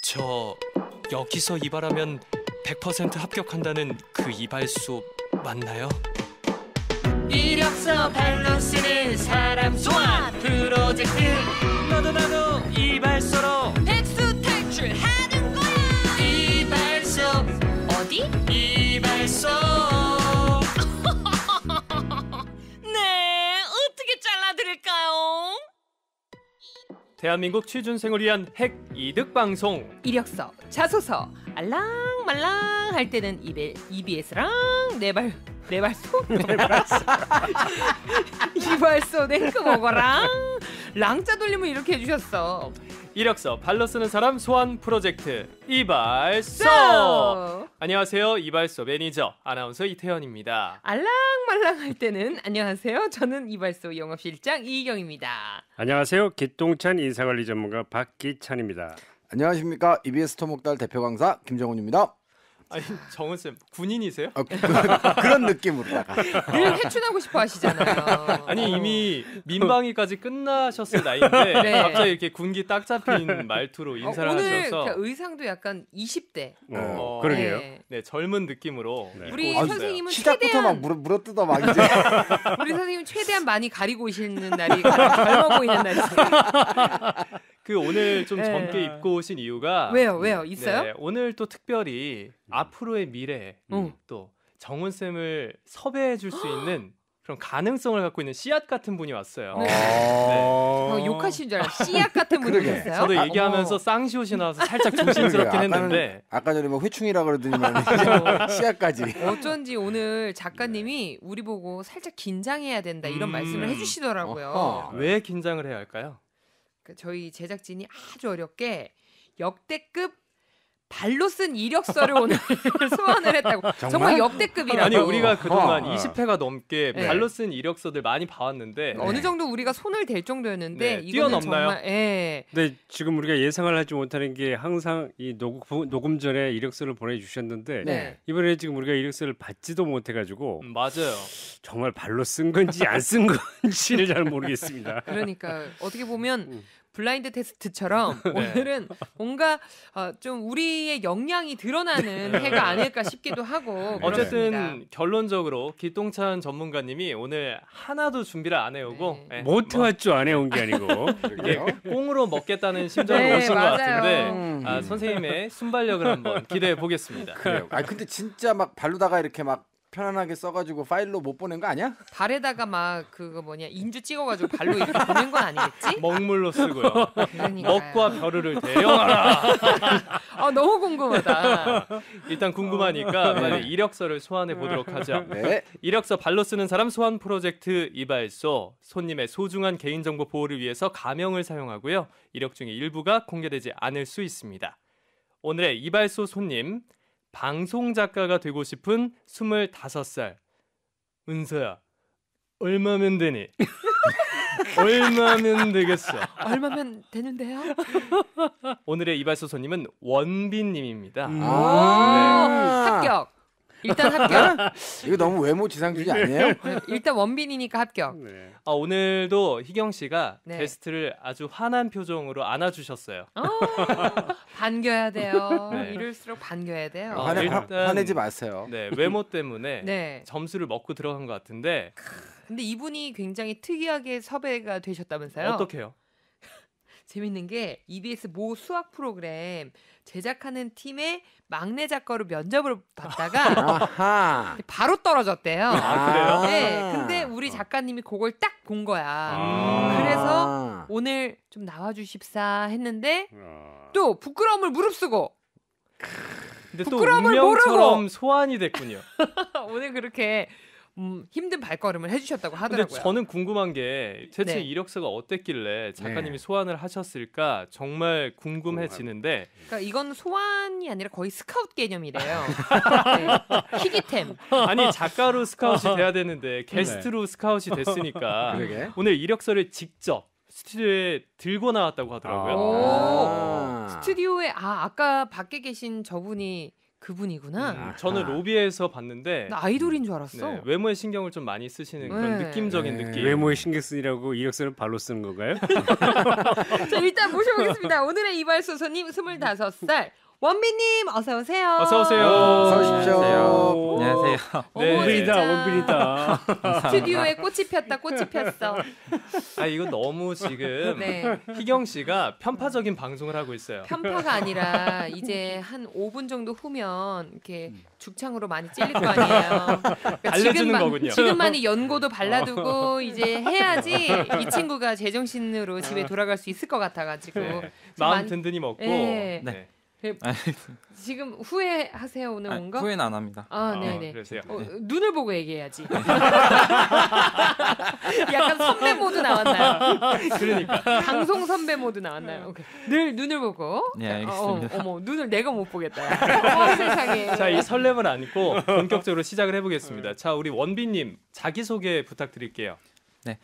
저 여기서 이발하면 100% 합격한다는 그 이발 수업 맞나요? 이력서 발로 쓰는 사람 소환 프로젝트 너도 이발소로 백수 탈출하는 거야. 이발소 어디? 이발소. 네, 어떻게 잘라드릴까요? 대한민국 취준생을 위한 핵 이득 방송. 이력서, 자소서 알랑말랑 할 때는 EBS랑 내발소 이발소 냉크 먹어랑 랑자 돌림을 이렇게 해주셨어. 이력서 발로 쓰는 사람 소환 프로젝트 이발소. 안녕하세요, 이발소 매니저 아나운서 이태현입니다. 알랑말랑 할 때는 안녕하세요, 저는 이발소 영업실장 이희경입니다. 안녕하세요, 기똥찬 인사관리 전문가 박기찬입니다. 안녕하십니까, EBS 토목달 대표 강사 김정훈입니다. 아니, 정은 쌤 군인이세요? 아, 그런 느낌으로다가 늘 해춘하고 싶어 하시잖아요. 아니, 이미 민방위까지 끝나셨을 나이인데 네. 갑자기 이렇게 군기 딱 잡힌 말투로 인사를 하셔서 오늘 의상도 약간 20대 그러게요. 네. 네, 젊은 느낌으로. 네. 우리 선생님은 시작부터 최대한 막 물어뜯어 막 이제 우리 선생님 최대한 많이 가리고 오시는 날이 가장 젊어 보이는 날이에요. 그 오늘 좀 젊게 입고 오신 이유가 왜요? 있어요? 네, 오늘 또 특별히 앞으로의 미래 또 정훈 쌤을 섭외해 줄 수 있는 그런 가능성을 갖고 있는 씨앗 같은 분이 왔어요. 네. 욕하신 줄 알았어요. 씨앗 같은 분이 있어요? 저도 얘기하면서 쌍시옷이 나와서 살짝 조심스럽긴 했는데 아까 전에 막 회충이라 그러더니 씨앗까지. 어쩐지 오늘 작가님이 우리 보고 살짝 긴장해야 된다 이런 말씀을 해주시더라고요. 왜 긴장을 해야 할까요? 저희 제작진이 아주 어렵게 역대급 발로 쓴 이력서를 오늘 소환을 했다고. 정말 역대급이라고. 아니, 우리가 그동안 20회가 넘게 발로 쓴 이력서들 많이 봐왔는데 어느 정도 우리가 손을 댈 정도였는데 이거는 뛰어넘나요? 정말 근데 지금 우리가 예상을 하지 못하는 게 항상 이 녹음 전에 이력서를 보내주셨는데 이번에 지금 우리가 이력서를 받지도 못해가지고 맞아요. 정말 발로 쓴 건지 안 쓴 건지를 잘 모르겠습니다. 그러니까 어떻게 보면 블라인드 테스트처럼 오늘은 뭔가 좀 우리의 역량이 드러나는 해가 아닐까 싶기도 하고. 어쨌든 그렇습니다. 결론적으로 기똥찬 전문가님이 오늘 하나도 준비를 안 해오고 못해왔죠. 안 해온 게 아니고 꽁으로 먹겠다는 심정으로 오신 것 같은데 선생님의 순발력을 한번 기대해 보겠습니다. 그래요. 아, 근데 진짜 막 발로다가 이렇게 막 편안하게 써가지고 파일로 못 보낸 거 아니야? 발에다가 막 그거 뭐냐 인주 찍어가지고 발로 이렇게 보낸 건 아니겠지? 먹물로 쓰고요. 먹과 벼르를 대령하라. 너무 궁금하다. 일단 궁금하니까 이력서를 소환해 보도록 하죠. 네. 이력서 발로 쓰는 사람 소환 프로젝트 이발소. 손님의 소중한 개인정보 보호를 위해서 가명을 사용하고요. 이력 중에 일부가 공개되지 않을 수 있습니다. 오늘의 이발소 손님. 방송작가가 되고 싶은 25살 은서야, 얼마면 되니? 얼마면 되겠어? 얼마면 되는데요? 오늘의 이발소 손님은 원빈 님입니다. 합격! 일단 합격. 이거 너무 외모 지상주의 아니에요? 일단 원빈이니까 합격. 네. 오늘도 희경 씨가 게스트를 아주 환한 표정으로 안아주셨어요. 반겨야 돼요. 이럴수록 반겨야 돼요. 화내지 마세요. 네, 외모 때문에 점수를 먹고 들어간 것 같은데. 근데 이분이 굉장히 특이하게 섭외가 되셨다면서요? 어떻게요? 재밌는 게 EBS 모 수학 프로그램 제작하는 팀의 막내 작가로 면접을 받다가 바로 떨어졌대요. 아, 그래요? 네, 근데 우리 작가님이 그걸 딱 본 거야. 그래서 오늘 좀 나와주십사 했는데 또 부끄러움을 무릅쓰고 근데 부끄러움을 또 모르고 소환이 됐군요. 오늘 그렇게 힘든 발걸음을 해주셨다고 하더라고요. 근데 저는 궁금한 게 대체 이력서가 어땠길래 작가님이 소환을 하셨을까 정말 궁금해지는데. 그러니까 이건 소환이 아니라 거의 스카웃 개념이래요. 희귀템. 아니, 작가로 스카웃이 돼야 되는데 게스트로 스카웃이 됐으니까 오늘 이력서를 직접 스튜디오에 들고 나왔다고 하더라고요. 스튜디오에 아까 밖에 계신 저분이 그분이구나. 저는 로비에서 봤는데 나 아이돌인 줄 알았어. 네, 외모에 신경을 좀 많이 쓰시는 그런 느낌적인 느낌. 외모에 신경 쓰이라고 이력서를 발로 쓰는 건가요? 자, 일단 모셔보겠습니다. 오늘의 이발소소님 25살 원빈님 어서 오세요. 어서 오세요. 어서 오십시오. 안녕하세요. 네. 원빈이다. 스튜디오에 꽃이 폈다. 꽃이 폈어. 아 이거 너무 지금 네. 희경 씨가 편파적인 방송을 하고 있어요. 편파가 아니라 이제 한 5분 정도 후면 이렇게 죽창으로 많이 찔릴 거 아니에요. 그러니까 알려주는 거군요. 지금만이 연고도 발라두고 이제 해야지 이 친구가 제정신으로 집에 돌아갈 수 있을 것 같아가지고 네. 마음 든든히 먹고. 네. 네. 지금 후회하세요 오늘 온 거? 후회는 안 합니다. 아, 네네. 그러세요. 눈을 보고 얘기해야지. 약간 선배 모드 나왔나요? 그러니까. 방송 선배 모드 나왔나요? 오케이. 늘 눈을 보고. 네, 알겠습니다. 어머, 눈을 내가 못 보겠다. 어, 세상에. 자, 이 설렘을 안고 본격적으로 시작을 해보겠습니다. 자, 우리 원빈님 자기소개 부탁드릴게요. 네.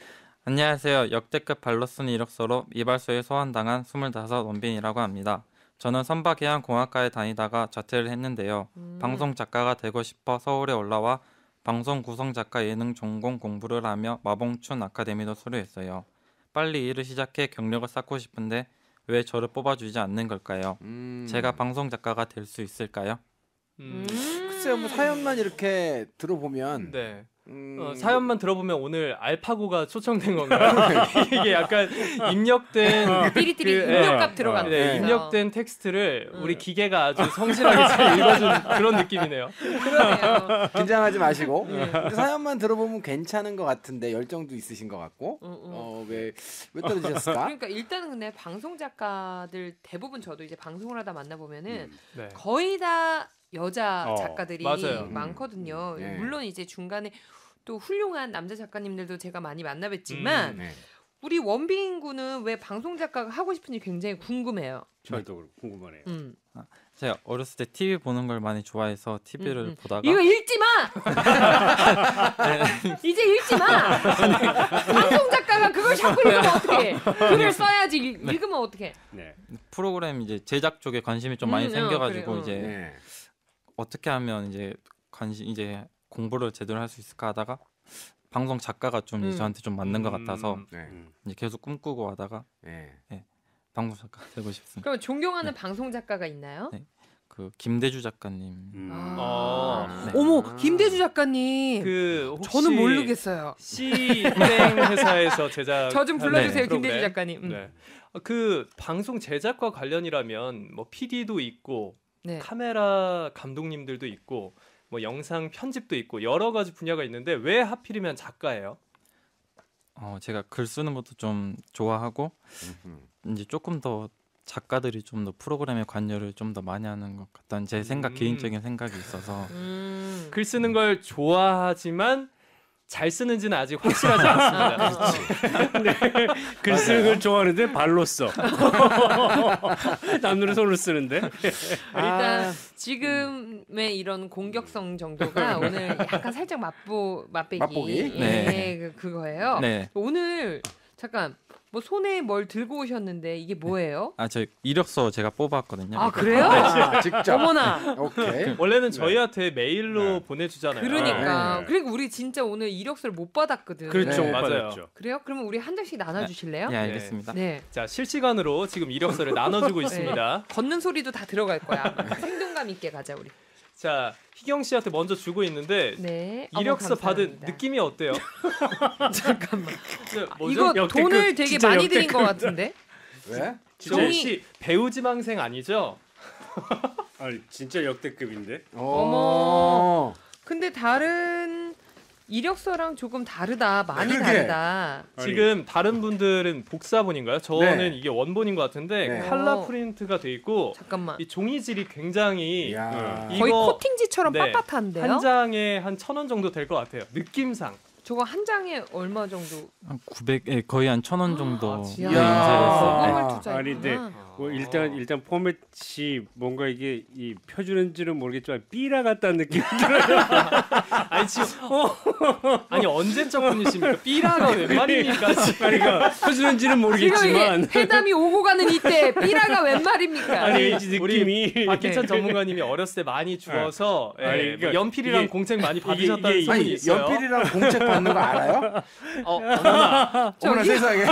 안녕하세요. 역대급 발로쓴 이력서로 이발소에 소환당한 25 원빈이라고 합니다. 저는 선박해양공학과에 다니다가 자퇴를 했는데요. 방송 작가가 되고 싶어 서울에 올라와 방송 구성 작가 예능 전공 공부를 하며 마봉춘 아카데미도 수료했어요. 빨리 일을 시작해 경력을 쌓고 싶은데 왜 저를 뽑아주지 않는 걸까요? 제가 방송 작가가 될 수 있을까요? 글쎄요, 뭐 사연만 이렇게 들어보면 네. 사연만 들어보면 오늘 알파고가 초청된 건가요? 이게 약간 입력된 띠리띠리 입력값 들어간 네, 입력된 text를 우리 기계가 아주 성실하게 잘 읽어준 그런 느낌이네요. 그러네요. 긴장하지 마시고 네. 사연만 들어보면 괜찮은 것 같은데 열정도 있으신 것 같고 왜 떨어지셨을까? 그러니까 일단은 근데 방송 작가들 대부분 저도 이제 방송을 하다 만나보면은 네. 거의 다 여자 작가들이 많거든요. 네. 물론 이제 중간에 또 훌륭한 남자 작가님들도 제가 많이 만나뵀지만 네. 우리 원빈 군은 왜 방송 작가가 하고 싶은지 굉장히 궁금해요. 저도 궁금하네요. 제가 어렸을 때 TV 보는 걸 많이 좋아해서 TV를 보다가 이거 읽지 마! 네. 이제 읽지 마! 방송 작가가 그걸 자꾸 읽으면 어떡해? 글을 써야지 읽으면 어떡해? 네. 프로그램 이제 제작 쪽에 관심이 좀 많이 생겨가지고 이제 네. 어떻게 하면 이제 관심 이제 공부를 제대로 할 수 있을까 하다가 방송 작가가 좀 저한테 좀 맞는 것 같아서 이제 계속 꿈꾸고 하다가 네. 방송 작가 되고 싶습니다. 그럼 존경하는 네. 방송 작가가 있나요? 네. 그 김대주 작가님. 네. 어머, 김대주 작가님. 그 저는 모르겠어요. C땡 회사에서 제작. 저 좀 불러주세요, 네. 김대주 작가님. 네. 그 방송 제작과 관련이라면 뭐 PD도 있고 네. 카메라 감독님들도 있고 뭐 영상 편집도 있고 여러 가지 분야가 있는데 왜 하필이면 작가예요? 제가 글 쓰는 것도 좀 좋아하고 이제 조금 더 작가들이 좀 더 프로그램에 관여를 좀 더 많이 하는 것 같다는 제 생각 개인적인 생각이 있어서 글 쓰는 걸 좋아하지만 잘 쓰는지는 아직 확실하지 않습니다. 네, 글 쓰는 걸 좋아하는데 발로 써. 남들은 손으로 쓰는데. 일단 지금의 이런 공격성 정도가 오늘 약간 살짝 맛보기? 네. 네, 그거예요. 네. 오늘 잠깐 뭐 손에 뭘 들고 오셨는데 이게 뭐예요? 아, 저 이력서 제가 뽑았거든요. 아 그래요? 아, 직접. 어머나. 오케이. 원래는 저희한테 메일로 네. 보내주잖아요. 그러니까. 네. 그리고 우리 진짜 오늘 이력서를 못 받았거든. 그렇죠, 네. 맞아요. 그래요? 그러면 우리 한 장씩 나눠주실래요? 네, 네 알겠습니다. 네. 자 실시간으로 지금 이력서를 나눠주고 있습니다. 네. 걷는 소리도 다 들어갈 거야. 생동감 있게 가자 우리. 자 희경 씨한테 먼저 주고 있는데 네, 이력서 받은 느낌이 어때요? 잠깐만 이거 역대급, 돈을 되게 많이 역대급. 드린 것 같은데? 왜? 진짜 배우 지망생 아니죠? 아니 진짜 역대급인데? 어머 근데 다른 이력서랑 조금 다르다 많이 그게. 다르다 지금 다른 분들은 복사본인가요? 저는 네. 이게 원본인 것 같은데 네. 컬러 프린트가 돼 있고 잠깐만. 이 종이질이 굉장히 거의 코팅지처럼 네. 빳빳한데요? 한 장에 한 1,000원 정도 될 것 같아요 느낌상 저거 한 장에 얼마 정도? 한 900, 예, 거의 한 1,000원 정도. 아, 진짜. 야, 네. 아니 근데 뭐 일단 포맷이 뭔가 이게 이 펴주는지는 모르겠지만 삐라 같다는 느낌이 들어요. 아니 지금 아니 언제적 분이십니까? 삐라가 웬 말입니까? 아니 그러니까 펴주는지는 모르겠지만 회담이 오고 가는 이때 삐라가 웬 말입니까? 아니 느낌이 우리 박기찬 전문가님이 어렸을 때 많이 주워서 예, 아니, 그러니까, 연필이랑 공책 많이 받으셨다는 소문이 있어요. 연필이랑 공책 받는 거 알아요? 어머나 세상에.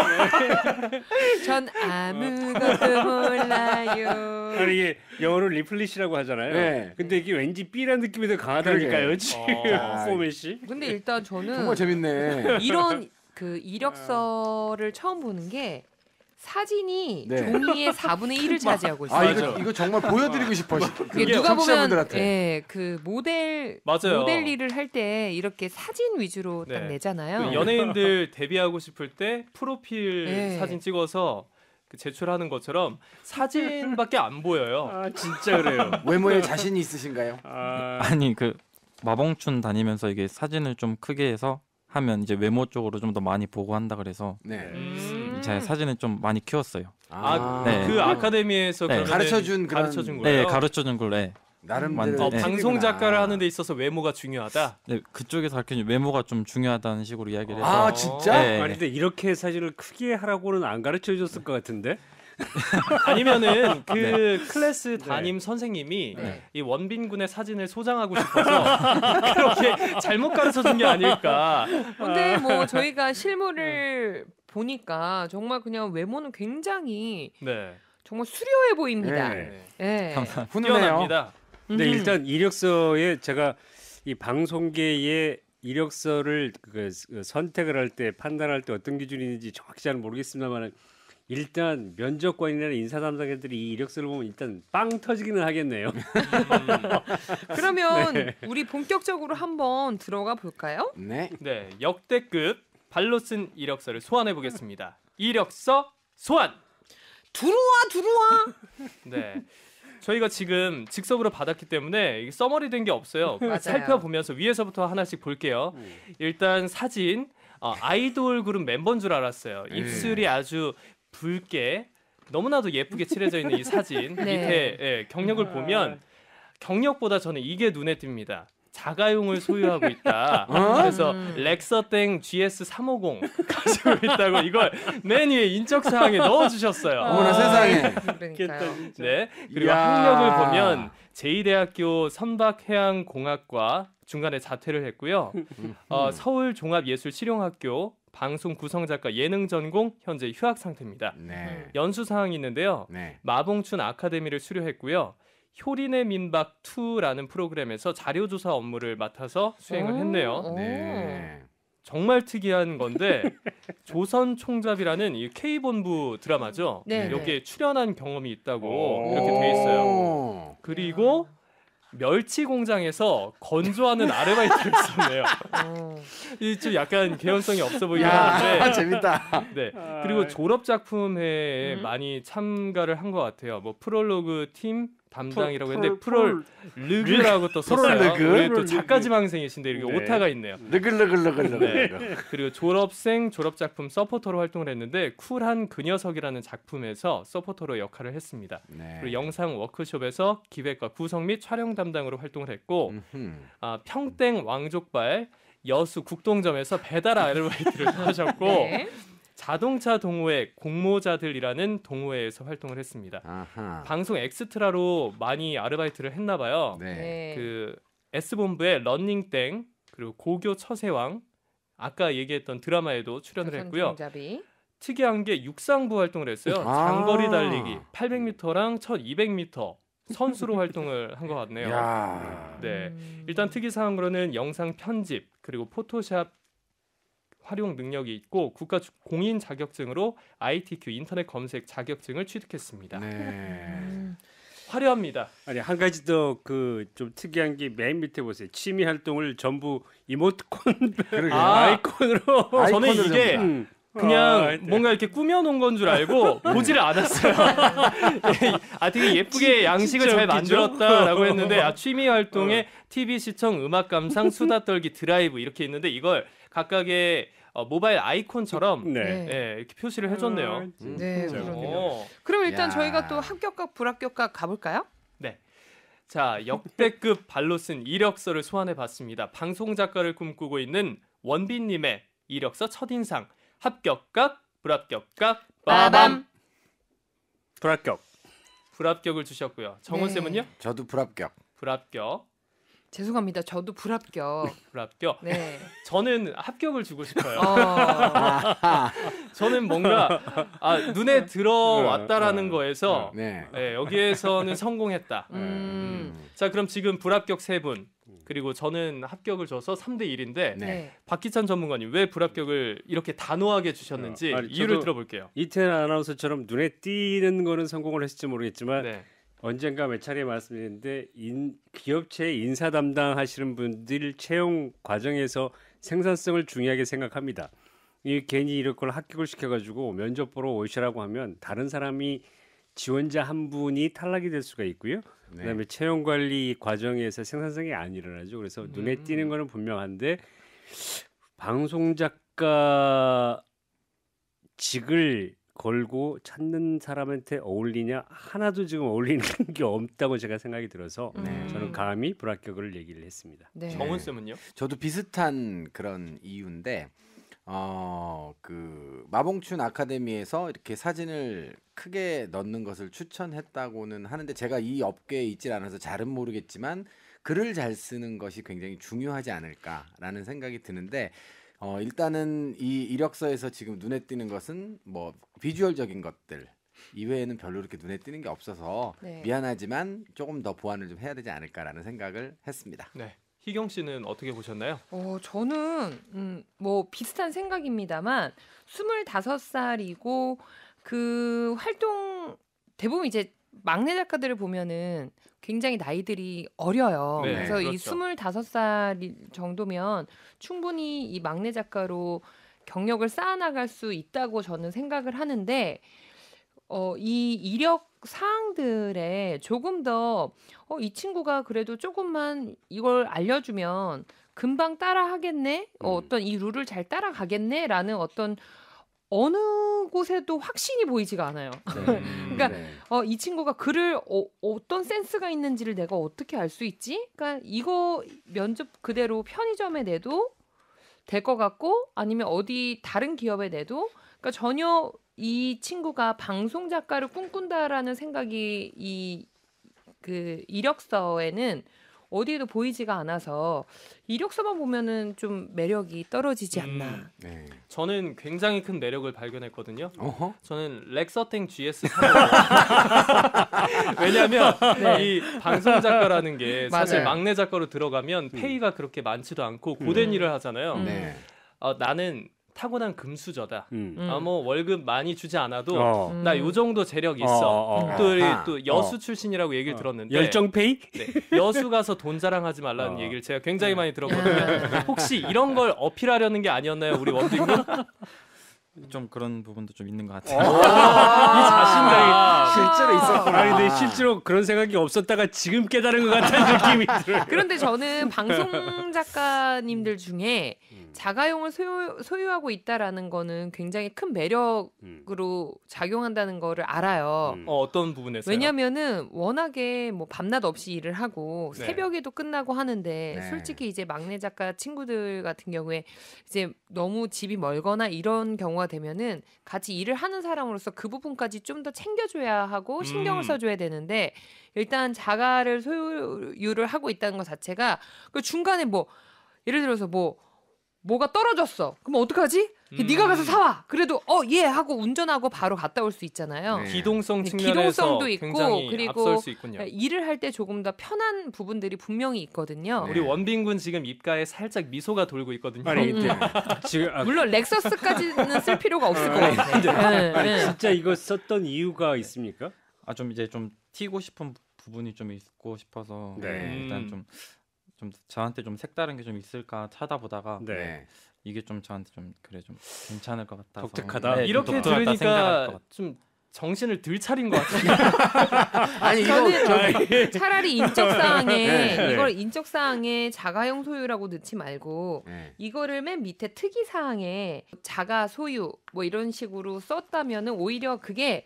전 아무것도 몰라요. 아니 이게 영어로 리플릿이라고 하잖아요. 네. 근데 이게 왠지 B라는 느낌이 더 강하다니까요. 포맷이. 근데 일단 저는 정말 재밌네. 이런 그 이력서를 처음 보는 게 사진이 네. 종이의 4분의 1을 차지하고 있어요. 아, 이거 정말 보여드리고 싶어. 누가 보면 예, 그 모델 일을 할 때 이렇게 사진 위주로 네. 딱 내잖아요. 그 연예인들 데뷔하고 싶을 때 프로필 네. 사진 찍어서 제출하는 것처럼 사진밖에 안 보여요. 아, 진짜 그래요. 외모에 자신이 있으신가요? 아... 아니 그 마봉춘 다니면서 이게 사진을 좀 크게 해서 하면 이제 외모 쪽으로 좀 더 많이 보고 한다 그래서 네. 제 사진을 좀 많이 키웠어요. 아, 네. 그 아카데미에서 네. 가르쳐준 거예요? 네, 가르쳐준 걸로. 네. 나름대로 네. 방송 작가를 하는 데 있어서 외모가 중요하다. 네, 그쪽에서 가르쳐준 외모가 좀 중요하다는 식으로 이야기를 해서. 아, 진짜? 네. 아니 근데 이렇게 사진을 크게 하라고는 안 가르쳐줬을 것 같은데. 아니면은 그 네. 클래스 담임 네. 선생님이 네. 이 원빈 군의 사진을 소장하고 싶어서 그렇게 잘못 가르쳐준 게 아닐까. 근데 뭐 저희가 실물을 보니까 정말 그냥 외모는 굉장히 네. 정말 수려해 보입니다. 네. 네. 훈훈합니다. 근데 일단 이력서에 제가 이 방송계의 이력서를 그 선택을 할 때 판단할 때 어떤 기준인지 정확히 잘 모르겠습니다만. 일단 면접관이나 인사 담당자들이 이 이력서를 보면 일단 빵 터지기는 하겠네요. 그러면 네. 우리 본격적으로 한번 들어가 볼까요? 네. 네, 역대급 발로 쓴 이력서를 소환해 보겠습니다. 이력서 소환. 들어와. 네. 저희가 지금 즉석으로 받았기 때문에 써머리 된 게 없어요. 살펴보면서 위에서부터 하나씩 볼게요. 일단 사진. 아이돌 그룹 멤버인 줄 알았어요. 입술이 아주 붉게 너무나도 예쁘게 칠해져 있는 이 사진 네. 밑에 예, 경력을 보면 경력보다 저는 이게 눈에 띕니다. 자가용을 소유하고 있다. 그래서 렉서스 GS350 가지고 있다고 이걸 맨 위에 인적사항에 넣어주셨어요. 어머나 세상에. 네. 그리고 학력을 보면 제2대학교 선박해양공학과 중간에 자퇴를 했고요. 서울종합예술실용학교 방송 구성작가 예능 전공 현재 휴학 상태입니다. 네. 연수 사항이 있는데요. 네. 마봉춘 아카데미를 수료했고요. 효린의 민박 2라는 프로그램에서 자료조사 업무를 맡아서 수행을 했네요. 네. 정말 특이한 건데 조선총잡이라는 이 K본부 드라마죠. 네. 여기에 출연한 경험이 있다고 이렇게 돼 있어요. 그리고 멸치 공장에서 건조하는 아르바이트를 했었네요. 이 좀 약간 개연성이 없어 보이긴 하는데 재밌다. 네. 그리고 졸업 작품회에 많이 참가를 한 것 같아요. 뭐 프롤로그 팀 담당이라고 했는데 프롤르그라고 또 썼어요. 우리 또 작가 지망생이신데 이렇게 네. 오타가 있네요. 르글르글르글. 네. 그리고 졸업생 졸업 작품 서포터로 활동을 했는데 쿨한 그 녀석이라는 작품에서 서포터로 역할을 했습니다. 네. 그리고 영상 워크숍에서 기획과 구성 및 촬영 담당으로 활동을 했고 평양 왕족발 여수 국동점에서 배달 아르바이트를 하셨고. 네. 자동차 동호회 공모자들이라는 동호회에서 활동을 했습니다. 아하. 방송 엑스트라로 많이 아르바이트를 했나 봐요. 네. 그 S본부의 러닝땡 그리고 고교 처세왕 아까 얘기했던 드라마에도 출연을 했고요. 종잡이. 특이한 게 육상부 활동을 했어요. 장거리 달리기 800m랑 1200m 선수로 활동을 한 것 같네요. 네. 일단 특이사항으로는 영상 편집 그리고 포토샵 활용 능력이 있고 국가 공인 자격증으로 ITQ 인터넷 검색 자격증을 취득했습니다. 네. 화려합니다. 아니 한 가지 더 그 좀 특이한 게 맨 밑에 보세요. 취미 활동을 전부 이모티콘 아이콘으로. 저는 이게 그냥 뭔가 이렇게 꾸며놓은 건 줄 알고 보지를 않았어요. 아 되게 예쁘게 양식을 잘 만들었다라고 했는데 취미 활동에 TV 시청, 음악 감상, 수다 떨기, 드라이브 이렇게 있는데 이걸 각각의 모바일 아이콘처럼 네. 네, 이렇게 표시를 해줬네요. 네, 그렇군요. 그럼 일단 야. 저희가 또 합격각, 불합격각 가볼까요? 네. 자, 역대급 발로 쓴 이력서를 소환해봤습니다. 방송 작가를 꿈꾸고 있는 원빈님의 이력서 첫인상. 합격각, 불합격각, 빠밤! 불합격. 불합격을 주셨고요. 정훈쌤은요? 네. 저도 불합격. 불합격. 죄송합니다. 저도 불합격. 불합격. 네. 저는 합격을 주고 싶어요. 저는 뭔가 눈에 들어왔다라는 거에서 네. 네, 여기에서는 성공했다. 자, 그럼 지금 불합격 세 분 그리고 저는 합격을 줘서 3대 1인데 네. 박기찬 전문가님 왜 불합격을 이렇게 단호하게 주셨는지 이유를 들어볼게요. 이태원 아나운서처럼 눈에 띄는 거는 성공을 했을지 모르겠지만 네. 언젠가 몇 차례 말씀드렸는데 기업체 인사 담당하시는 분들 채용 과정에서 생산성을 중요하게 생각합니다. 이 괜히 이렇게 합격을 시켜가지고 면접 보러 오시라고 하면 다른 사람이 지원자 한 분이 탈락이 될 수가 있고요. 네. 그다음에 채용 관리 과정에서 생산성이 안 일어나죠. 그래서 눈에 띄는 거는 분명한데 방송 작가 직을 걸고 찾는 사람한테 어울리냐 하나도 지금 어울리는 게 없다고 제가 생각이 들어서 저는 감히 불합격을 얘기를 했습니다. 네. 정훈 쌤은요? 저도 비슷한 그런 이유인데 그 마봉춘 아카데미에서 이렇게 사진을 크게 넣는 것을 추천했다고는 하는데 제가 이 업계에 있질 않아서 잘은 모르겠지만 글을 잘 쓰는 것이 굉장히 중요하지 않을까라는 생각이 드는데 일단은 이 이력서에서 지금 눈에 띄는 것은 뭐 비주얼적인 것들 이외에는 별로 이렇게 눈에 띄는 게 없어서 네. 미안하지만 조금 더 보완을 좀 해야 되지 않을까라는 생각을 했습니다. 네. 희경 씨는 어떻게 보셨나요? 저는 뭐 비슷한 생각입니다만 25살이고 그 활동 대부분 이제 막내 작가들을 보면은 굉장히 나이들이 어려요. 네, 그래서 그렇죠. 이 25살 정도면 충분히 이 막내 작가로 경력을 쌓아나갈 수 있다고 저는 생각을 하는데 이 이력 사항들에 조금 더 이 친구가 그래도 조금만 이걸 알려주면 금방 따라하겠네? 어떤 이 룰을 잘 따라가겠네? 라는 어떤 어느 곳에도 확신이 보이지가 않아요. 그러니까 네. 이 친구가 글을 어떤 센스가 있는지를 내가 어떻게 알 수 있지? 그러니까 이거 면접 그대로 편의점에 내도 될 것 같고 아니면 어디 다른 기업에 내도 그러니까 전혀 이 친구가 방송 작가를 꿈꾼다라는 생각이 이 그 이력서에는 어디에도 보이지가 않아서 이력서만 보면은 좀 매력이 떨어지지 않나. 네. 저는 굉장히 큰 매력을 발견했거든요. 어허? 저는 렉서스 GS350. 왜냐하면 네. 이 방송 작가라는 게 사실 막내 작가로 들어가면 페이가 그렇게 많지도 않고 고된 일을 하잖아요. 네. 나는 타고난 금수저다. 뭐 월급 많이 주지 않아도 나 요 정도 재력 있어. 또 여수 출신이라고 얘기를 들었는데 열정페이? 네, 여수 가서 돈 자랑하지 말라는 얘기를 제가 굉장히 많이 들었거든요. 혹시 이런 걸 어필하려는 게 아니었나요, 우리 원빈군? 좀 그런 부분도 좀 있는 것 같아요. 이 자신감이 실제로 있었구나. 아니, 근데 실제로 그런 생각이 없었다가 지금 깨달은 것 같다는 느낌이 들어요. 그런데 저는 방송 작가님들 중에 자가용을 소유하고 있다라는 거는 굉장히 큰 매력으로 작용한다는 거를 알아요. 어떤 부분에서요? 왜냐면은 워낙에 뭐 밤낮 없이 일을 하고 네. 새벽에도 끝나고 하는데 네. 솔직히 이제 막내 작가 친구들 같은 경우에 이제 너무 집이 멀거나 이런 경우가 되면은 같이 일을 하는 사람으로서 그 부분까지 좀 더 챙겨줘야 하고 신경을 써줘야 되는데 일단 자가를 소유를 하고 있다는 것 자체가 그 중간에 뭐 예를 들어서 뭐가 떨어졌어. 그럼 어떡하지? 네가 가서 사와. 그래도 예 하고 운전하고 바로 갔다 올 수 있잖아요. 네. 기동성 측면에서 있고, 굉장히 그리고 앞설 수 있군요. 일을 할 때 조금 더 편한 부분들이 분명히 있거든요. 네. 우리 원빈군 지금 입가에 살짝 미소가 돌고 있거든요. 아니, 지금, 물론 렉서스까지는 쓸 필요가 없을 것 같아요. 네. 네. 진짜 이거 썼던 이유가 있습니까? 좀 이제 좀 튀고 싶은 부분이 좀 있고 싶어서 네. 일단 좀 저한테 좀 색다른 게 좀 있을까 찾아보다가 네. 이게 좀 저한테 좀 그래 좀 괜찮을 것 같아서 독특하다 네, 이렇게 들으니까 좀 정신을 덜 차린 것 같아요. 아니, 저는 차라리 인적사항에 이걸 인적사항에 자가용 소유라고 넣지 말고 이거를 맨 밑에 특이사항에 자가 소유 뭐 이런 식으로 썼다면은 오히려 그게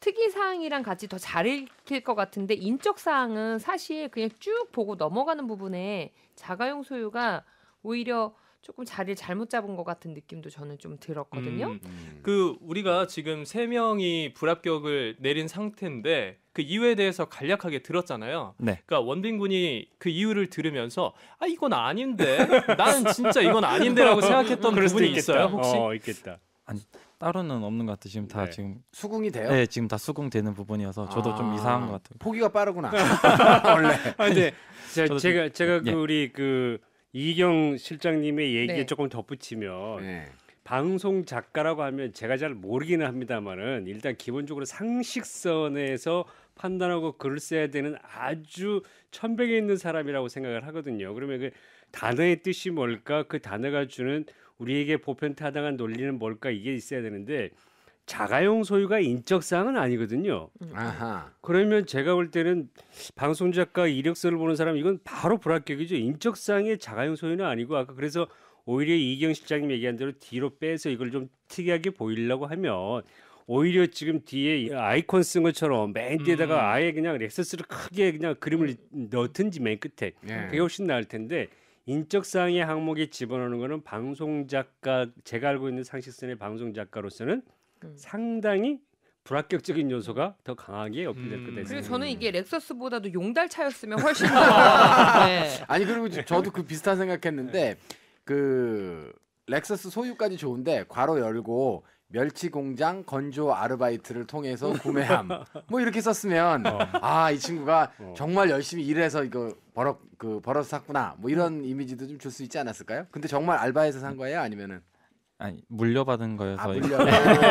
특이사항이랑 같이 더 잘 읽힐 것 같은데, 인적사항은 사실 그냥 쭉 보고 넘어가는 부분에 자가용 소유가 오히려 조금 자리를 잘못 잡은 것 같은 느낌도 저는 좀 들었거든요. 그 우리가 지금 3명이 불합격을 내린 상태인데 그 이유에 대해서 간략하게 들었잖아요. 네. 그러니까 원빈 군이 그 이유를 들으면서 아 이건 아닌데 나는 진짜 이건 아닌데라고 생각했던 부분이 있겠다. 있어요 혹시? 있겠다. 아니 따로는 없는 것 같아요. 지금 다 지금 수긍이 돼요? 네, 지금 다 수긍되는 부분이어서 저도 좀 이상한 것 같아요. 포기가 빠르구나. 원래. 아, 근데 제가 그 우리 그 이경 실장님의 얘기에 조금 덧붙이면 방송 작가라고 하면 제가 잘 모르기는 합니다만은 일단 기본적으로 상식선에서 판단하고 글을 써야 되는 아주 천백에 있는 사람이라고 생각을 하거든요. 그러면 그 단어의 뜻이 뭘까? 그 단어가 주는 우리에게 보편타당한 논리는 뭘까? 이게 있어야 되는데 자가용 소유가 인적사항은 아니거든요. 아하. 그러면 제가 볼 때는 방송작가 이력서를 보는 사람 이건 바로 불합격이죠. 인적사항의 자가용 소유는 아니고 아까 그래서 오히려 이경 실장님 얘기한 대로 뒤로 빼서 이걸 좀 특이하게 보이려고 하면 오히려 지금 뒤에 아이콘 쓴 것처럼 맨 뒤에다가 아예 그냥 렉서스를 크게 그냥 그림을 넣든지 맨 끝에 그게 훨씬 나을 텐데 인적사항의 항목에 집어넣는 거는 방송작가 제가 알고 있는 상식선의 방송작가로서는 상당히 불합격적인 요소가 더 강하게 어필될 거다. 그리고 저는 이게 렉서스보다도 용달차였으면 훨씬 더. 아니 그리고 저도 그 비슷한 생각했는데 그 렉서스 소유까지 좋은데 괄호 열고 멸치 공장 건조 아르바이트를 통해서 구매함 뭐 이렇게 썼으면 아 이 친구가 정말 열심히 일해서 이거 벌어서 샀구나 뭐 이런 이미지도 좀 줄 수 있지 않았을까요? 근데 정말 알바해서 산 거예요 아니면은? 아니 물려받은 거여서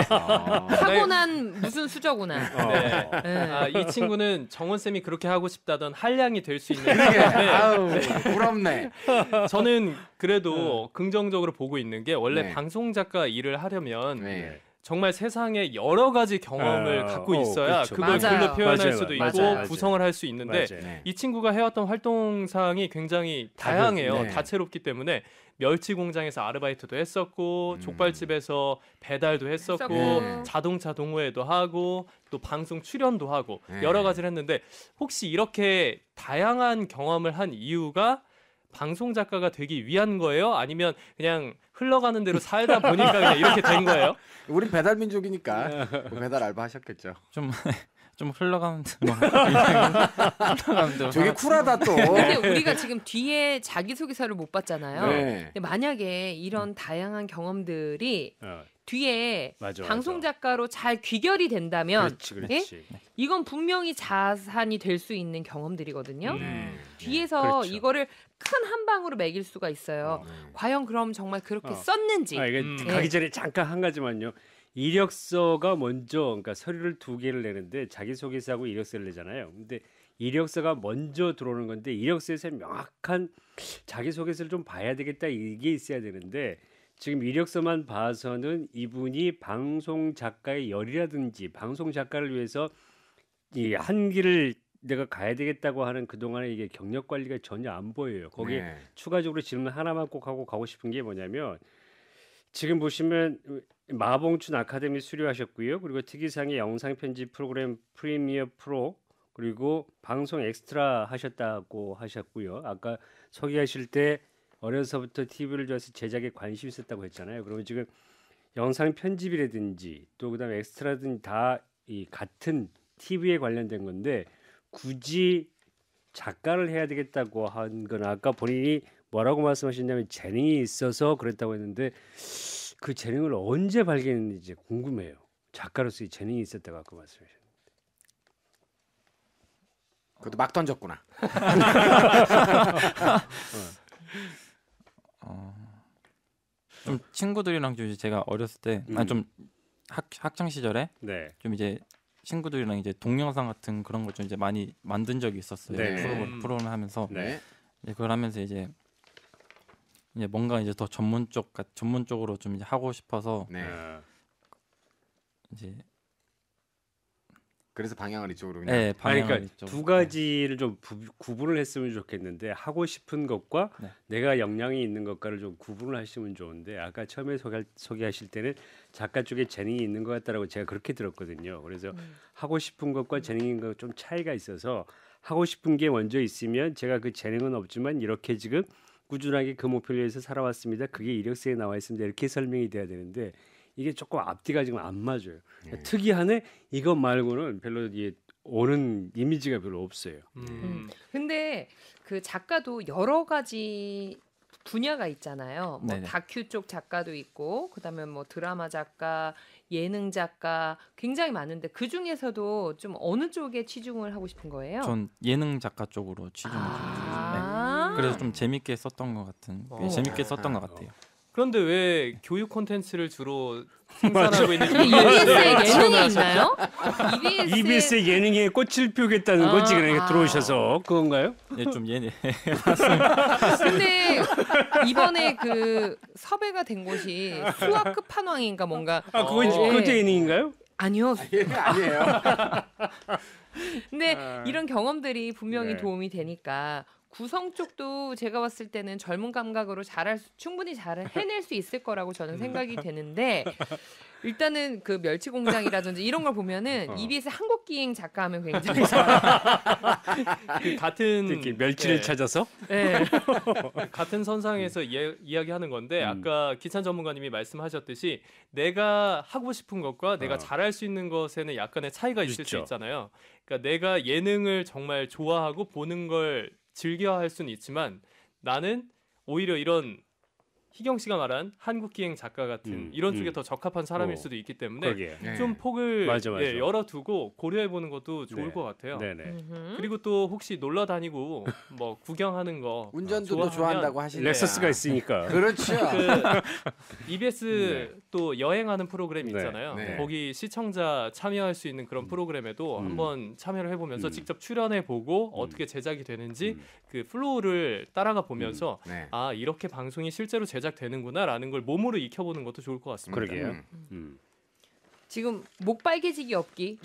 사고 난 무슨 수저구나. 이 친구는 정원 쌤이 그렇게 하고 싶다던 한량이 될 수 있는. 아우 부럽네. 저는 그래도 긍정적으로 보고 있는 게 원래 방송 작가 일을 하려면. 정말 세상에 여러 가지 경험을 갖고 있어야 그걸 글로 표현할 수도 있고 구성을 할 수 있는데 이 친구가 해왔던 활동 사항이 굉장히 다양해요. 다채롭기 때문에 멸치 공장에서 아르바이트도 했었고 족발집에서 배달도 했었고 자동차 동호회도 하고 또 방송 출연도 하고 여러 가지를 했는데 혹시 이렇게 다양한 경험을 한 이유가 방송 작가가 되기 위한 거예요? 아니면 그냥 흘러가는 대로 살다 보니까 그냥 이렇게 된 거예요? 우린 배달 민족이니까 뭐 배달 알바 하셨겠죠. 좀 흘러가는 대로. 되게 쿨하다 또. 근데 우리가 지금 뒤에 자기소개서를 못 봤잖아요. 근데 만약에 이런 다양한 경험들이 뒤에 방송 작가로 잘 귀결이 된다면 그렇지. 예? 이건 분명히 자산이 될 수 있는 경험들이거든요. 뒤에서 이거를 큰 한 방으로 매길 수가 있어요. 과연 그럼 정말 그렇게 썼는지. 가기 전에 잠깐 한 가지만요. 이력서가 먼저 그러니까 서류를 2개를 내는데 자기소개서하고 이력서를 내잖아요. 근데 이력서가 먼저 들어오는 건데 이력서에서 명확한 자기소개서를 좀 봐야 되겠다 이게 있어야 되는데 지금 이력서만 봐서는 이분이 방송 작가의 열이라든지 방송 작가를 위해서 이 한 길을 내가 가야 되겠다고 하는 그동안의 이게 경력 관리가 전혀 안 보여요. 거기에 추가적으로 질문 하나만 꼭 하고 가고 싶은 게 뭐냐면 지금 보시면 마봉춘 아카데미 수료하셨고요. 그리고 특이사항의 영상 편집 프로그램 프리미어 프로 그리고 방송 엑스트라 하셨다고 하셨고요. 아까 소개하실 때 어려서부터 TV를 좋아해서 제작에 관심이 있었다고 했잖아요. 그러면 지금 영상 편집이라든지 또 그다음에 엑스트라든지 다 이 같은 TV에 관련된 건데 굳이 작가를 해야 되겠다고 한 건 아까 본인이 뭐라고 말씀하셨냐면 재능이 있어서 그랬다고 했는데 그 재능을 언제 발견했는지 궁금해요. 작가로서의 재능이 있었다고 아까 말씀하셨는데 그것도 막 던졌구나. 좀 친구들이랑 좀 제가 어렸을 때 좀 학창 시절에 좀 이제 친구들이랑 이제 동영상 같은 그런 걸 좀 이제 많이 만든 적이 있었어요. 프로그램 하면서 그걸 하면서 이제 뭔가 이제 더 전문적으로 좀 이제 하고 싶어서 이제 그래서 방향을 이쪽으로 그냥. 네, 방향을 그러니까 이쪽으로. 두 가지를 좀 구분을 했으면 좋겠는데 하고 싶은 것과 네. 내가 역량이 있는 것과를 좀 구분을 하시면 좋은데 아까 처음에 소개하실 때는 작가 쪽에 재능이 있는 것 같다라고 제가 그렇게 들었거든요. 그래서 하고 싶은 것과 재능인 것 좀 차이가 있어서 하고 싶은 게 먼저 있으면 제가 그 재능은 없지만 이렇게 지금 꾸준하게 그 목표를 위해서 살아왔습니다. 그게 이력서에 나와 있습니다. 이렇게 설명이 돼야 되는데 이게 조금 앞뒤가 지금 안 맞아요. 특이하네. 이것 말고는 별로 이게 오는 이미지가 별로 없어요. 근데 그 작가도 여러 가지 분야가 있잖아요. 뭐 다큐 쪽 작가도 있고 그다음에 뭐 드라마 작가, 예능 작가 굉장히 많은데 그 중에서도 좀 어느 쪽에 치중을 하고 싶은 거예요? 전 예능 작가 쪽으로 치중을 좀. 네. 그래서 좀 재밌게 썼던 것 같은. 재밌게 썼던 것 같아요. 그런데 왜 교육 콘텐츠를 주로 생산하고 있는지 EBS에 예능이 있나요? EBS에 예능에 꽃을 피우겠다는 거지 그러니까 들어오셔서 그건가요? 예, 좀 예능. 근데 이번에 그 섭외가 된 곳이 수학 끝판왕인가 뭔가. 아 그것도 예능인가요? 아니요. 예능 아니에요. 근데 이런 경험들이 분명히 도움이 되니까. 구성 쪽도 제가 봤을 때는 젊은 감각으로 충분히 잘 해낼 수 있을 거라고 저는 생각이 되는데 일단은 그 멸치공장이라든지 이런 걸 보면은 EBS 한국기행 작가 하면 굉장히 그 같은 특히 멸치를 예. 찾아서 예. 같은 선상에서 이야기하는 건데 아까 기찬 전문가님이 말씀하셨듯이 내가 하고 싶은 것과 내가 잘할 수 있는 것에는 약간의 차이가 있을 수 있잖아요. 그러니까 내가 예능을 정말 좋아하고 보는 걸 즐겨 할 수는 있지만 나는 오히려 이런 희경 씨가 말한 한국기행 작가 같은 이런 쪽에 더 적합한 사람일 수도 있기 때문에 그러게. 좀 폭을 맞아. 예, 열어두고 고려해보는 것도 좋을 것 같아요. 그리고 또 혹시 놀러 다니고 뭐 구경하는 거 운전도 좋아한다고 하시네요. 렉서스가 있으니까. 그렇죠. 그 EBS 또 여행하는 프로그램 있잖아요. 거기 시청자 참여할 수 있는 그런 프로그램에도 한번 참여를 해보면서 직접 출연해보고 어떻게 제작이 되는지 그 플로우를 따라가 보면서 아 이렇게 방송이 실제로 제작되는구나라는 걸 몸으로 익혀보는 것도 좋을 것 같습니다. 그러게요. 지금 목 빨개지기 없기.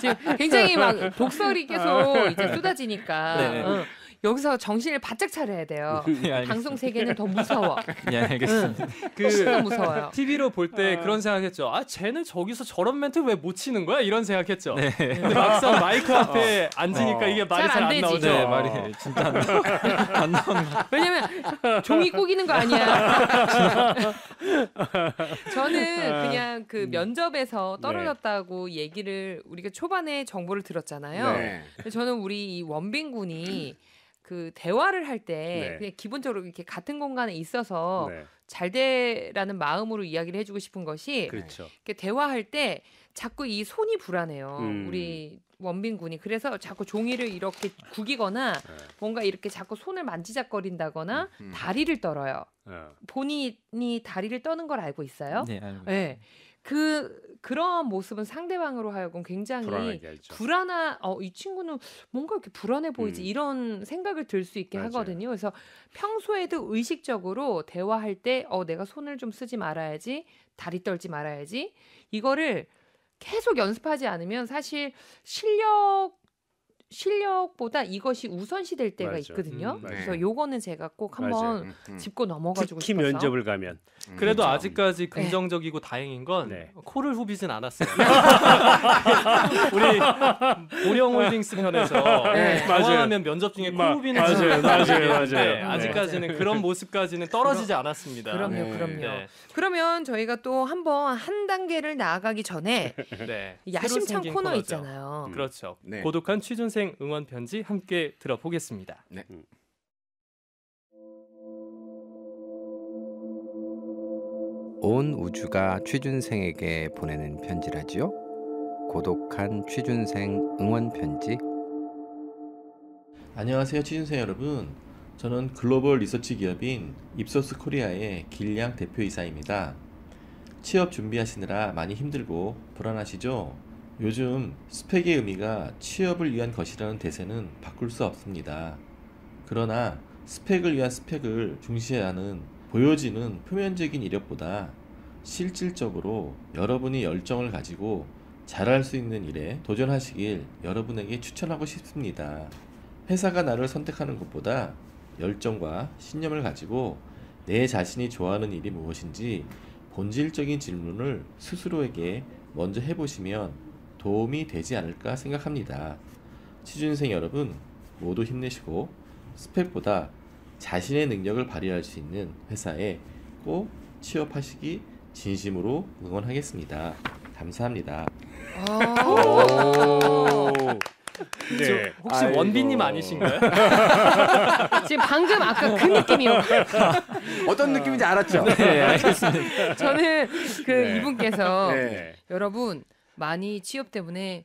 지금 굉장히 막 독설이 계속 이제 쏟아지니까 여기서 정신을 바짝 차려야 돼요. 예, 방송 세계는 더 무서워. 예, 알겠습니다. 훨씬 더 무서워요. TV로 볼 때 그런 생각했죠. 아, 쟤는 저기서 저런 멘트 왜 못 치는 거야? 이런 생각했죠. 네. 근데 막상 마이크 앞에 앉으니까 이게 말이 잘 안 나오죠. 네, 말이 진짜 안 나온다. 왜냐면 종이 꼬기는 거 아니야. 저는 그냥 그 면접에서 떨어졌다고 얘기를 우리가 초반에 정보를 들었잖아요. 근데 저는 우리 이 원빈 군이 그 대화를 할 때 그냥 기본적으로 이렇게 같은 공간에 있어서 잘되라는 마음으로 이야기를 해주고 싶은 것이 이렇게 대화할 때 자꾸 이 손이 불안해요. 우리 원빈 군이 그래서 자꾸 종이를 이렇게 구기거나 뭔가 이렇게 자꾸 손을 만지작거린다거나 다리를 떨어요. 본인이 다리를 떠는 걸 알고 있어요? 네, 알고 있어요. 네. 그런 모습은 상대방으로 하여금 굉장히 이 친구는 뭔가 이렇게 불안해 보이지 이런 생각을 들 수 있게 하거든요. 그래서 평소에도 의식적으로 대화할 때 내가 손을 좀 쓰지 말아야지, 다리 떨지 말아야지 이거를 계속 연습하지 않으면 사실 실력보다 이것이 우선시 될 때가 있거든요. 그래서 요거는 제가 꼭 한번 짚고 넘어가지고 특히 싶어서. 면접을 가면. 그래도 아직까지 긍정적이고 다행인 건 코를 후비진 않았어요. 우리 고려홀딩스 편에서 영화하면 면접 중에 코 후비는 맞아요. 아직까지는 그런 모습까지는 떨어지지 않았습니다. 그럼요. 그러면 저희가 또 한 단계를 나아가기 전에 야심찬 코너 있잖아요. 그렇죠. 고독한 취준생 응원 편지 함께 들어보겠습니다. 온 우주가 취준생에게 보내는 편지라지요. 고독한 취준생 응원 편지. 안녕하세요, 취준생 여러분. 저는 글로벌 리서치 기업인 입소스 코리아의 길량 대표이사입니다. 취업 준비하시느라 많이 힘들고 불안하시죠? 요즘 스펙의 의미가 취업을 위한 것이라는 대세는 바꿀 수 없습니다. 그러나 스펙을 위한 스펙을 중시해야 하는 보여지는 표면적인 이력보다 실질적으로 여러분이 열정을 가지고 잘할 수 있는 일에 도전하시길 여러분에게 추천하고 싶습니다. 회사가 나를 선택하는 것보다 열정과 신념을 가지고 내 자신이 좋아하는 일이 무엇인지 본질적인 질문을 스스로에게 먼저 해보시면 도움이 되지 않을까 생각합니다. 취준생 여러분 모두 힘내시고 스펙보다 자신의 능력을 발휘할 수 있는 회사에 꼭 취업하시기 진심으로 응원하겠습니다. 감사합니다. 네. 혹시 아이고. 원빈님 아니신가요? 지금 방금 아까 그 느낌이요. 어떤 느낌인지 알았죠? 네, 알겠습니다. 저는 그 네. 이분께서 네. 여러분 많이 취업 때문에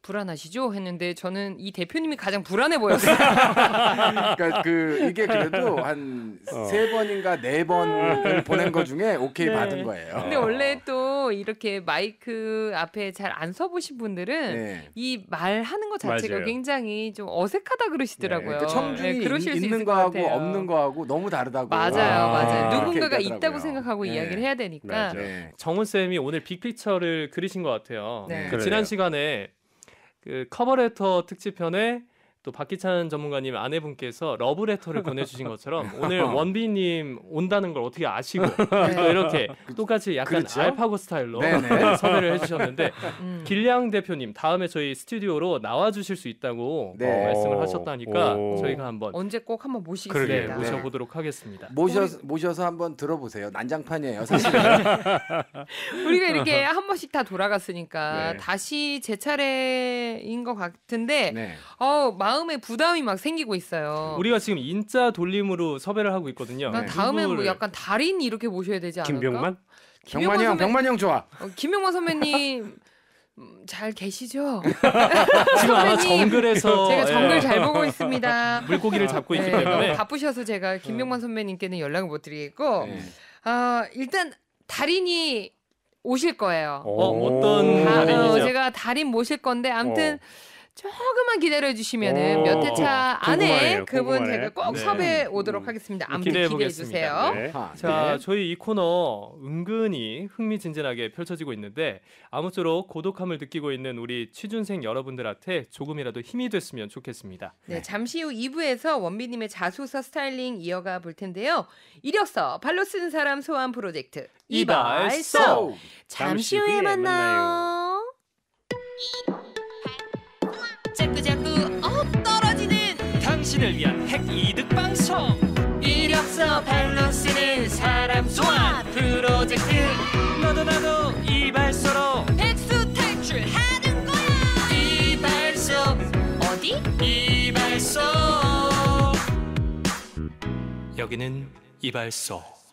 불안하시죠? 했는데 저는 이 대표님이 가장 불안해 보였어요. 그러니까 이게 그래도 한 세 번인가 네 번을 보낸 거 중에 오케이 네. 받은 거예요. 근데 원래 또 이렇게 마이크 앞에 잘 안 서보신 분들은 네. 이 말하는 거 자체가 맞아요. 굉장히 좀 어색하다 그러시더라고요. 네. 그러니까 청중이 네, 있는 거하고 없는 거하고 너무 다르다고. 맞아요. 맞아요. 누군가가 있다고 생각하고 네. 이야기를 해야 되니까. 네. 정훈쌤이 오늘 빅픽처를 그리신 것 같아요. 네. 그 지난 시간에 그 커버레터 특집편에 또 박기찬 전문가님 아내분께서 러브레터를 보내주신 것처럼 오늘 원빈님 온다는 걸 어떻게 아시고 네. 또 이렇게 똑같이 약간 그렇죠? 알파고 스타일로 네네. 섭외를 해주셨는데 길량 대표님 다음에 저희 스튜디오로 나와주실 수 있다고 네. 말씀을 하셨다니까 저희가 한번 언제 꼭 한번 모시겠습니다. 네. 모셔보도록 하겠습니다. 모셔서 한번 들어보세요. 난장판이에요 사실은. 우리가 이렇게 한 번씩 다 돌아갔으니까 네. 다시 제 차례인 것 같은데 네. 마음에 부담이 막 생기고 있어요. 우리가 지금 인자 돌림으로 섭외를 하고 있거든요. 난 다음에 뭐 약간 달인 이렇게 모셔야 되지 않을까? 김병만? 병만이 형 좋아. 김병만 선배님 잘 계시죠? 지금 아마 정글에서 제가 정글 예. 잘 보고 있습니다. 물고기를 잡고 있기 때문에 바쁘셔서 제가 김병만 선배님께는 연락을 못 드리겠고 일단 달인이 오실 거예요. 어떤 달인이죠? 제가 달인 모실 건데 아무튼 조금만 기다려주시면은 몇 회차 안에 그분 제가 꼭 섭외 네. 오도록 하겠습니다. 아무튼 기대해주세요. 네. 자, 네. 저희 이 코너 은근히 흥미진진하게 펼쳐지고 있는데 아무쪼록 고독함을 느끼고 있는 우리 취준생 여러분들한테 조금이라도 힘이 됐으면 좋겠습니다. 네, 잠시 후 2부에서 원빈님의 자소서 스타일링 이어가 볼 텐데요. 이력서 발로 쓰는 사람 소환 프로젝트 이발소 잠시 후에 만나요. 자꾸자꾸 떨어지는 당신을 위한 핵이득 방송 이력서 발로 쓰는 사람 소환 프로젝트 너도 나도 이발소로 백수 탈출하는 거야. 이발소 어디? 이발소 여기는 이발소